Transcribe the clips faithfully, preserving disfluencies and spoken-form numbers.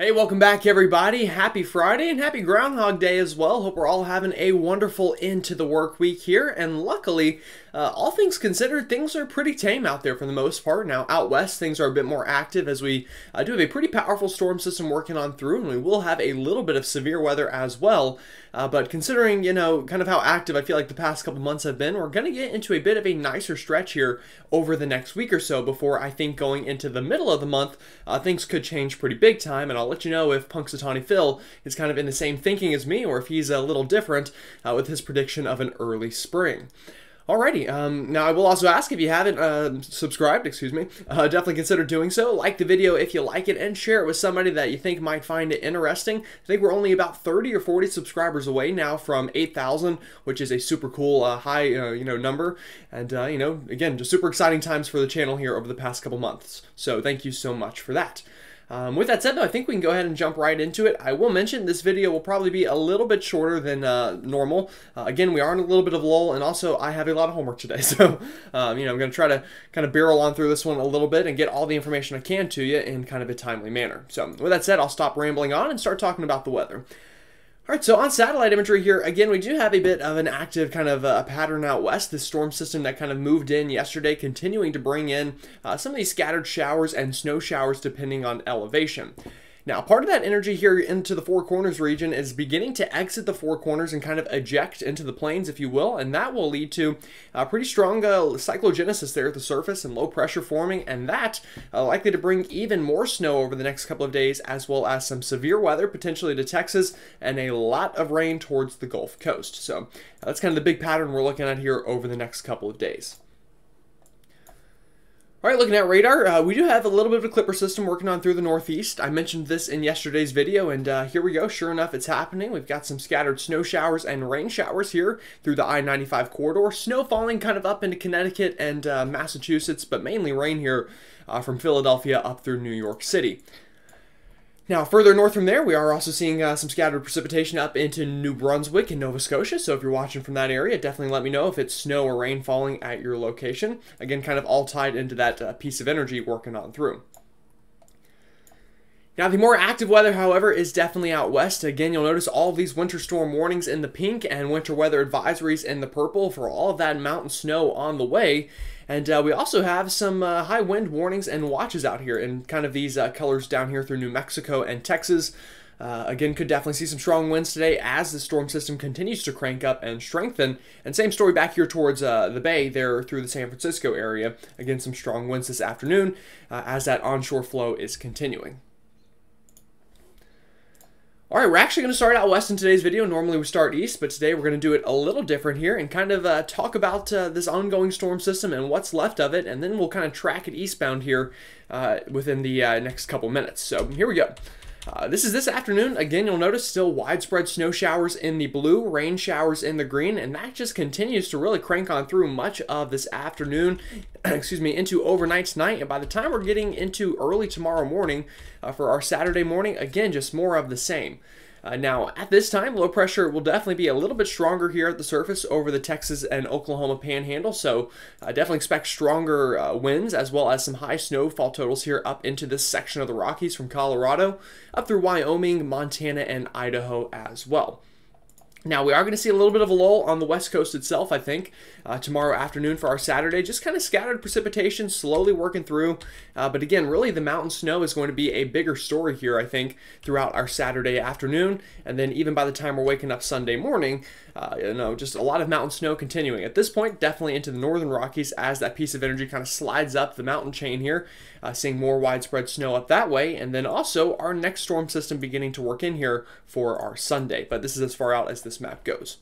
Hey, welcome back everybody. Happy Friday and happy Groundhog Day as well. Hope we're all having a wonderful end to the work week here. And luckily, uh, all things considered, things are pretty tame out there for the most part. Now, out west, things are a bit more active as we uh, do have a pretty powerful storm system working on through, and we will have a little bit of severe weather as well. Uh, but considering, you know, kind of how active I feel like the past couple months have been, we're going to get into a bit of a nicer stretch here over the next week or so before I think going into the middle of the month, uh, things could change pretty big time. And I'll let you know if Punxsutawney Phil is kind of in the same thinking as me, or if he's a little different uh, with his prediction of an early spring. Alrighty, um, now I will also ask if you haven't uh, subscribed, excuse me, uh, definitely consider doing so. Like the video if you like it and share it with somebody that you think might find it interesting. I think we're only about thirty or forty subscribers away now from eight thousand, which is a super cool uh, high uh, you know, number. And uh, you know, again, just super exciting times for the channel here over the past couple months. So thank you so much for that. Um, with that said, though, I think we can go ahead and jump right into it. I will mention this video will probably be a little bit shorter than uh, normal. Uh, again, we are in a little bit of lull, and also I have a lot of homework today. So, um, you know, I'm going to try to kind of barrel on through this one a little bit and get all the information I can to you in kind of a timely manner. So with that said, I'll stop rambling on and start talking about the weather. All right, so on satellite imagery here, again, we do have a bit of an active kind of uh, pattern out west. This storm system that kind of moved in yesterday, continuing to bring in uh, some of these scattered showers and snow showers depending on elevation. Now, part of that energy here into the Four Corners region is beginning to exit the Four Corners and kind of eject into the plains, if you will, and that will lead to a pretty strong uh, cyclogenesis there at the surface and low pressure forming, and that uh, likely to bring even more snow over the next couple of days, as well as some severe weather potentially to Texas and a lot of rain towards the Gulf Coast. So uh, that's kind of the big pattern we're looking at here over the next couple of days. All right, looking at radar, uh, we do have a little bit of a clipper system working on through the northeast. I mentioned this in yesterday's video, and uh, here we go. Sure enough, it's happening. We've got some scattered snow showers and rain showers here through the I ninety-five corridor. Snow falling kind of up into Connecticut and uh, Massachusetts, but mainly rain here uh, from Philadelphia up through New York City. Now, further north from there, we are also seeing uh, some scattered precipitation up into New Brunswick and Nova Scotia. So if you're watching from that area, definitely let me know if it's snow or rain falling at your location. Again, kind of all tied into that uh, piece of energy working on through. Now, the more active weather, however, is definitely out west. Again, you'll notice all of these winter storm warnings in the pink and winter weather advisories in the purple for all of that mountain snow on the way. And uh, we also have some uh, high wind warnings and watches out here in kind of these uh, colors down here through New Mexico and Texas. Uh, again, could definitely see some strong winds today as the storm system continues to crank up and strengthen. And same story back here towards uh, the bay there through the San Francisco area. Again, some strong winds this afternoon uh, as that onshore flow is continuing. All right, we're actually going to start out west in today's video. Normally we start east, but today we're going to do it a little different here and kind of uh, talk about uh, this ongoing storm system and what's left of it, and then we'll kind of track it eastbound here uh, within the uh, next couple minutes. So here we go. Uh, this is this afternoon. Again, you'll notice still widespread snow showers in the blue, rain showers in the green, and that just continues to really crank on through much of this afternoon, excuse me, into overnight tonight. And by the time we're getting into early tomorrow morning uh, for our Saturday morning, again, just more of the same. Uh, now, at this time, low pressure will definitely be a little bit stronger here at the surface over the Texas and Oklahoma panhandle, so uh, definitely expect stronger uh, winds as well as some high snowfall totals here up into this section of the Rockies from Colorado, up through Wyoming, Montana, and Idaho as well. Now, we are going to see a little bit of a lull on the West Coast itself, I think, uh, tomorrow afternoon for our Saturday. Just kind of scattered precipitation slowly working through. Uh, but again, really the mountain snow is going to be a bigger story here, I think, throughout our Saturday afternoon. And then even by the time we're waking up Sunday morning, uh, you know, just a lot of mountain snow continuing. At this point, definitely into the northern Rockies as that piece of energy kind of slides up the mountain chain here, uh, seeing more widespread snow up that way. And then also our next storm system beginning to work in here for our Sunday. But this is as far out as the this map goes.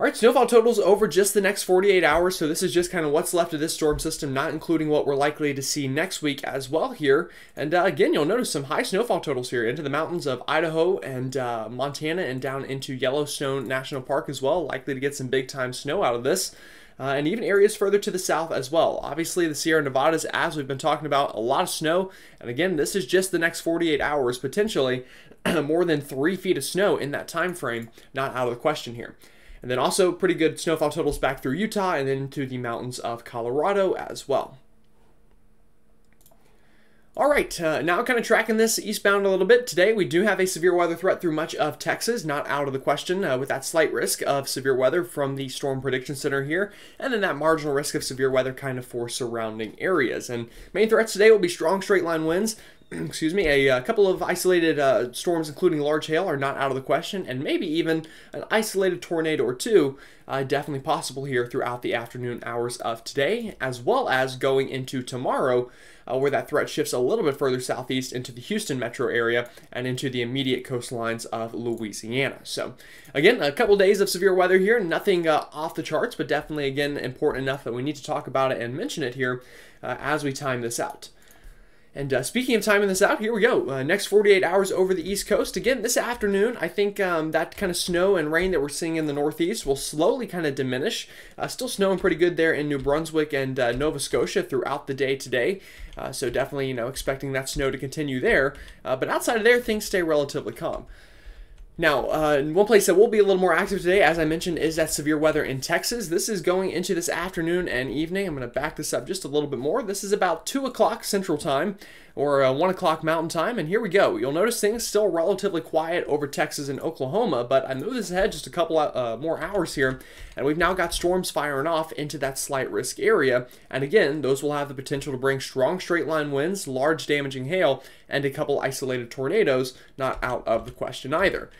All right, snowfall totals over just the next forty-eight hours. So this is just kind of what's left of this storm system, not including what we're likely to see next week as well here. And uh, again, you'll notice some high snowfall totals here into the mountains of Idaho and uh, Montana and down into Yellowstone National Park as well. Likely to get some big time snow out of this. Uh, and even areas further to the south as well. Obviously, the Sierra Nevadas, as we've been talking about, a lot of snow. And again, this is just the next forty-eight hours, potentially more than three feet of snow in that time frame. Not out of the question here. And then also pretty good snowfall totals back through Utah and then into the mountains of Colorado as well. All right, uh, now kind of tracking this eastbound a little bit. Today we do have a severe weather threat through much of Texas, not out of the question, uh, with that slight risk of severe weather from the Storm Prediction Center here, and then that marginal risk of severe weather kind of for surrounding areas. And main threats today will be strong straight line winds. Excuse me, a, a couple of isolated uh, storms, including large hail, are not out of the question, and maybe even an isolated tornado or two, uh, definitely possible here throughout the afternoon hours of today, as well as going into tomorrow, uh, where that threat shifts a little bit further southeast into the Houston metro area and into the immediate coastlines of Louisiana. So, again, a couple days of severe weather here, nothing uh, off the charts, but definitely, again, important enough that we need to talk about it and mention it here uh, as we time this out. And uh, speaking of timing this out, here we go. Uh, next forty-eight hours over the East Coast. Again, this afternoon, I think um, that kind of snow and rain that we're seeing in the Northeast will slowly kind of diminish. Uh, still snowing pretty good there in New Brunswick and uh, Nova Scotia throughout the day today. Uh, so definitely, you know, expecting that snow to continue there. Uh, but outside of there, things stay relatively calm. Now, uh, one place that will be a little more active today, as I mentioned, is that severe weather in Texas. This is going into this afternoon and evening. I'm going to back this up just a little bit more. This is about two o'clock Central Time, or uh, one o'clock Mountain Time, and here we go. You'll notice things still relatively quiet over Texas and Oklahoma, but I moved this ahead just a couple uh, more hours here, and we've now got storms firing off into that slight risk area, and again, those will have the potential to bring strong straight-line winds, large damaging hail, and a couple isolated tornadoes, not out of the question either.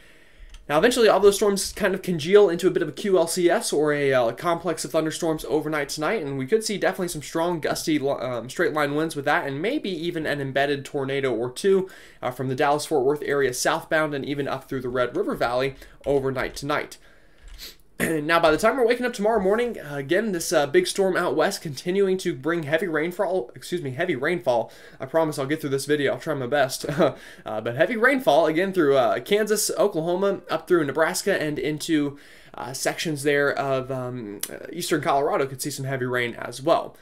Now, eventually, all those storms kind of congeal into a bit of a Q L C S or a, uh, a complex of thunderstorms overnight tonight, and we could see definitely some strong, gusty, um, straight-line winds with that, and maybe even an embedded tornado or two uh, from the Dallas-Fort Worth area southbound and even up through the Red River Valley overnight tonight. Now, by the time we're waking up tomorrow morning, again, this uh, big storm out west continuing to bring heavy rainfall, excuse me, heavy rainfall. I promise I'll get through this video. I'll try my best. uh, but heavy rainfall, again, through uh, Kansas, Oklahoma, up through Nebraska, and into uh, sections there of um, eastern Colorado could see some heavy rain as well.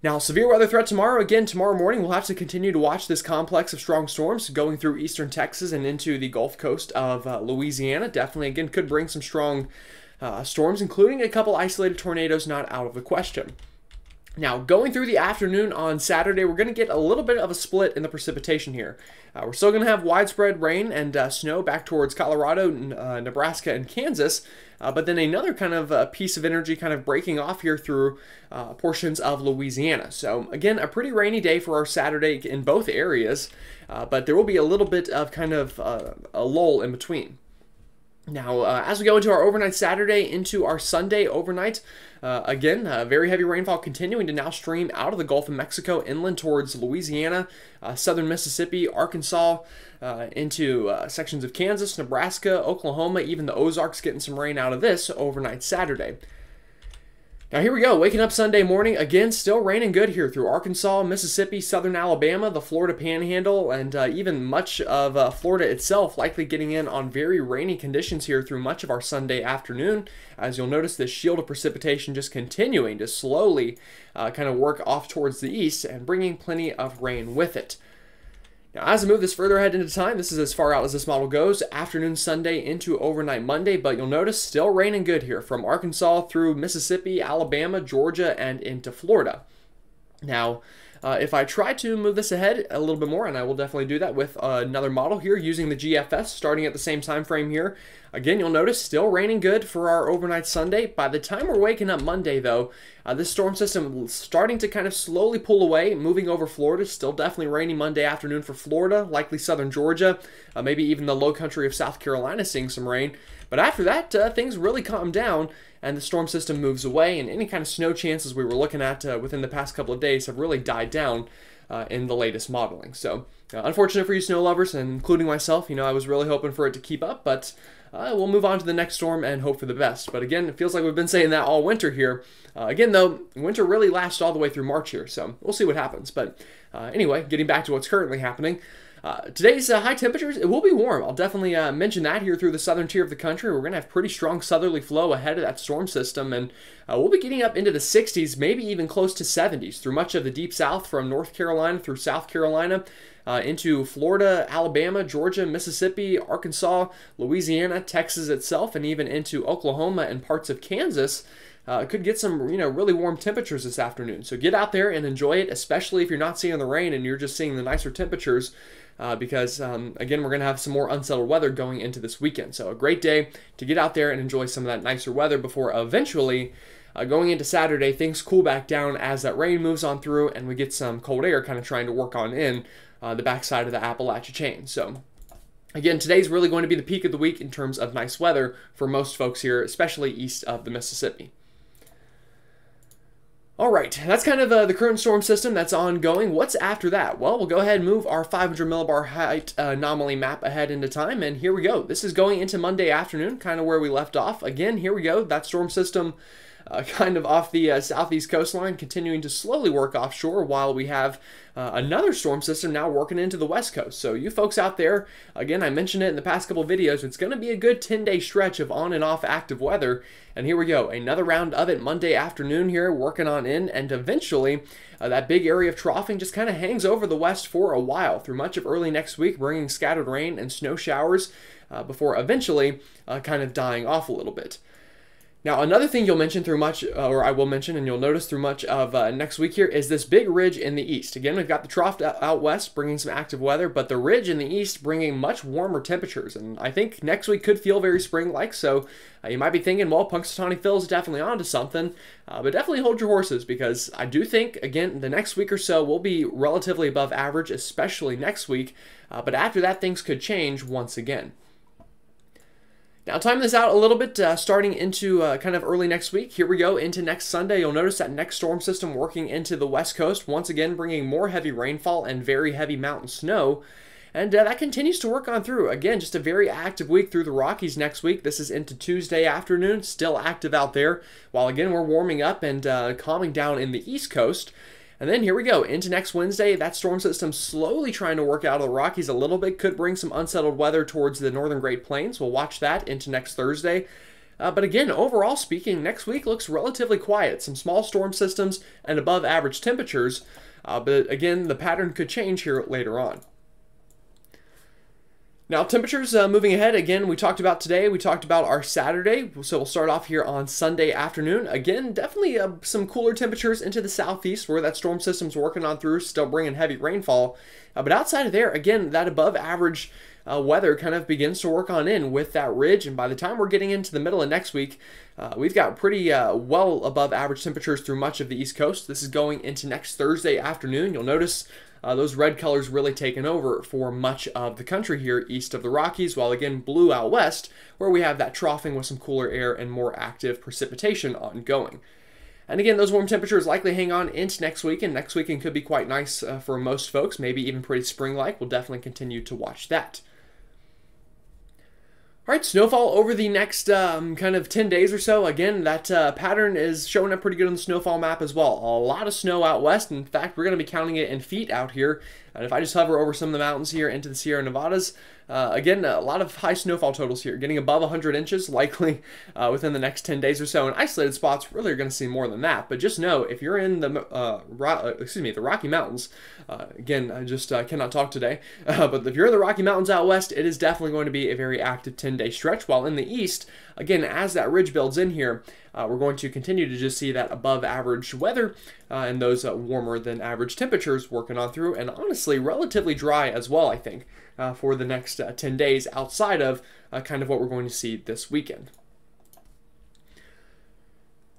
Now, severe weather threat tomorrow. Again, tomorrow morning, we'll have to continue to watch this complex of strong storms going through eastern Texas and into the Gulf Coast of uh, Louisiana. Definitely, again, could bring some strong uh, storms, including a couple isolated tornadoes not out of the question. Now, going through the afternoon on Saturday, we're going to get a little bit of a split in the precipitation here. Uh, we're still going to have widespread rain and uh, snow back towards Colorado, uh, Nebraska, and Kansas, uh, but then another kind of uh, piece of energy kind of breaking off here through uh, portions of Louisiana. So, again, a pretty rainy day for our Saturday in both areas, uh, but there will be a little bit of kind of uh, a lull in between. Now, uh, as we go into our overnight Saturday, into our Sunday overnight, uh, again, uh, very heavy rainfall continuing to now stream out of the Gulf of Mexico inland towards Louisiana, uh, southern Mississippi, Arkansas, uh, into uh, sections of Kansas, Nebraska, Oklahoma, even the Ozarks getting some rain out of this overnight Saturday. Now, here we go, waking up Sunday morning, again, still raining good here through Arkansas, Mississippi, southern Alabama, the Florida Panhandle, and uh, even much of uh, Florida itself likely getting in on very rainy conditions here through much of our Sunday afternoon. As you'll notice, this shield of precipitation just continuing to slowly uh, kind of work off towards the east and bringing plenty of rain with it. Now, as I move this further ahead into time, this is as far out as this model goes, afternoon Sunday into overnight Monday, but you'll notice still raining good here from Arkansas through Mississippi, Alabama, Georgia, and into Florida. Now, uh, if I try to move this ahead a little bit more, and I will definitely do that with uh, another model here using the G F S, starting at the same time frame here. Again, you'll notice still raining good for our overnight Sunday. By the time we're waking up Monday, though, uh, this storm system starting to kind of slowly pull away, moving over Florida. Still definitely rainy Monday afternoon for Florida, likely southern Georgia, uh, maybe even the low country of South Carolina seeing some rain. But after that, uh, things really calm down, and the storm system moves away, and any kind of snow chances we were looking at uh, within the past couple of days have really died down uh, in the latest modeling. So, uh, unfortunate for you snow lovers, and including myself, you know, I was really hoping for it to keep up, but uh, we'll move on to the next storm and hope for the best. But again, it feels like we've been saying that all winter here. Uh, again, though, winter really lasts all the way through March here, so we'll see what happens. But uh, anyway, getting back to what's currently happening. Uh, today's uh, high temperatures, it will be warm. I'll definitely uh, mention that here through the southern tier of the country. We're going to have pretty strong southerly flow ahead of that storm system, and uh, we'll be getting up into the sixties, maybe even close to seventies through much of the deep south from North Carolina through South Carolina uh, into Florida, Alabama, Georgia, Mississippi, Arkansas, Louisiana, Texas itself, and even into Oklahoma and parts of Kansas. Uh, could get some, you know, really warm temperatures this afternoon. So get out there and enjoy it, especially if you're not seeing the rain and you're just seeing the nicer temperatures, uh, because, um, again, we're going to have some more unsettled weather going into this weekend. So a great day to get out there and enjoy some of that nicer weather before eventually uh, going into Saturday, things cool back down as that rain moves on through and we get some cold air kind of trying to work on in uh, the backside of the Appalachia chain. So again, today's really going to be the peak of the week in terms of nice weather for most folks here, especially east of the Mississippi. All right, that's kind of uh, the current storm system that's ongoing. What's after that? Well, we'll go ahead and move our five hundred millibar height uh, anomaly map ahead into time, and here we go. This is going into Monday afternoon, kind of where we left off. Again, here we go. That storm system uh, kind of off the uh, southeast coastline, continuing to slowly work offshore while we have uh, another storm system now working into the West Coast. So you folks out there, again, I mentioned it in the past couple videos, it's going to be a good ten-day stretch of on and off active weather. And here we go, another round of it Monday afternoon here, working on in, and eventually uh, that big area of troughing just kind of hangs over the west for a while through much of early next week, bringing scattered rain and snow showers uh, before eventually uh, kind of dying off a little bit. Now, another thing you'll mention through much, uh, or I will mention, and you'll notice through much of uh, next week here, is this big ridge in the east. Again, we've got the trough out west bringing some active weather, but the ridge in the east bringing much warmer temperatures. And I think next week could feel very spring-like, so uh, you might be thinking, well, Punxsutawney Phil's definitely onto something, uh, but definitely hold your horses, because I do think, again, the next week or so will be relatively above average, especially next week, uh, but after that, things could change once again. Now, time this out a little bit, uh, starting into uh, kind of early next week. Here we go into next Sunday. You'll notice that next storm system working into the West Coast, once again bringing more heavy rainfall and very heavy mountain snow. And uh, that continues to work on through. Again, just a very active week through the Rockies next week. This is into Tuesday afternoon, still active out there, while again we're warming up and uh, calming down in the East Coast. And then here we go into next Wednesday. That storm system slowly trying to work out of the Rockies a little bit, could bring some unsettled weather towards the northern Great Plains. We'll watch that into next Thursday. Uh, but again, overall speaking, next week looks relatively quiet. Some small storm systems and above average temperatures. Uh, but again, the pattern could change here later on. Now, temperatures uh, moving ahead. Again, we talked about today. We talked about our Saturday. So we'll start off here on Sunday afternoon. Again, definitely uh, some cooler temperatures into the southeast where that storm system's working on through, still bringing heavy rainfall. Uh, but outside of there, again, that above average uh, weather kind of begins to work on in with that ridge. And by the time we're getting into the middle of next week, uh, we've got pretty uh, well above average temperatures through much of the East Coast. This is going into next Thursday afternoon. You'll notice Uh, those red colors really taken over for much of the country here east of the Rockies, while again blue out west where we have that troughing with some cooler air and more active precipitation ongoing. And again, those warm temperatures likely hang on into next week, and next weekend could be quite nice uh, for most folks, maybe even pretty spring-like. We'll definitely continue to watch that. All right, snowfall over the next um, kind of ten days or so. Again, that uh, pattern is showing up pretty good on the snowfall map as well. A lot of snow out west. In fact, we're going to be counting it in feet out here. And if I just hover over some of the mountains here into the Sierra Nevadas, uh, again, a lot of high snowfall totals here, getting above one hundred inches likely uh, within the next ten days or so. In isolated spots, really are going to see more than that. But just know, if you're in the uh, Ro excuse me, the Rocky Mountains, uh, again, I just uh, cannot talk today. Uh, but if you're in the Rocky Mountains out west, it is definitely going to be a very active ten-day stretch, while in the east, again, as that ridge builds in here, uh, we're going to continue to just see that above average weather uh, and those uh, warmer than average temperatures working on through, and honestly relatively dry as well, I think, uh, for the next uh, ten days outside of uh, kind of what we're going to see this weekend.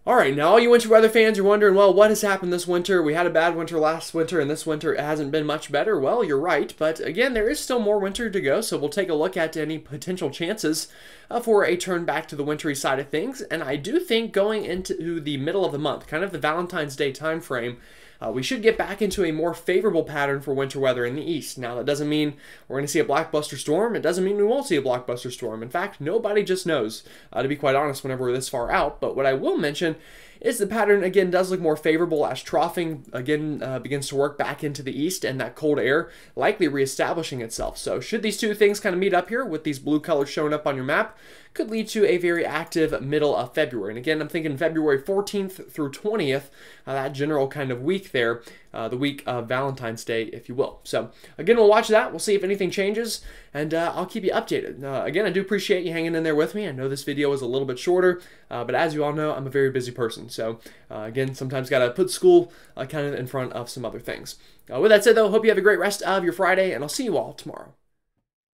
All right, now all you winter weather fans are wondering, well, what has happened this winter? We had a bad winter last winter, and this winter it hasn't been much better. Well, you're right, but again, there is still more winter to go, so we'll take a look at any potential chances uh, for a turn back to the wintry side of things. And I do think going into the middle of the month, kind of the Valentine's Day time frame, Uh, we should get back into a more favorable pattern for winter weather in the east. Now, that doesn't mean we're going to see a blockbuster storm. It doesn't mean we won't see a blockbuster storm. In fact, nobody just knows, uh, to be quite honest, whenever we're this far out. But what I will mention is the pattern, again, does look more favorable as troughing, again, uh, begins to work back into the east, and that cold air likely reestablishing itself. So should these two things kind of meet up here with these blue colors showing up on your map, could lead to a very active middle of February. And again, I'm thinking February fourteenth through twentieth, uh, that general kind of week there, uh, the week of Valentine's Day, if you will. So again, we'll watch that. We'll see if anything changes, and uh, I'll keep you updated. Uh, again, I do appreciate you hanging in there with me. I know this video is a little bit shorter, uh, but as you all know, I'm a very busy person. So uh, again, sometimes got to put school uh, kind of in front of some other things. Uh, with that said, though, hope you have a great rest of your Friday, and I'll see you all tomorrow.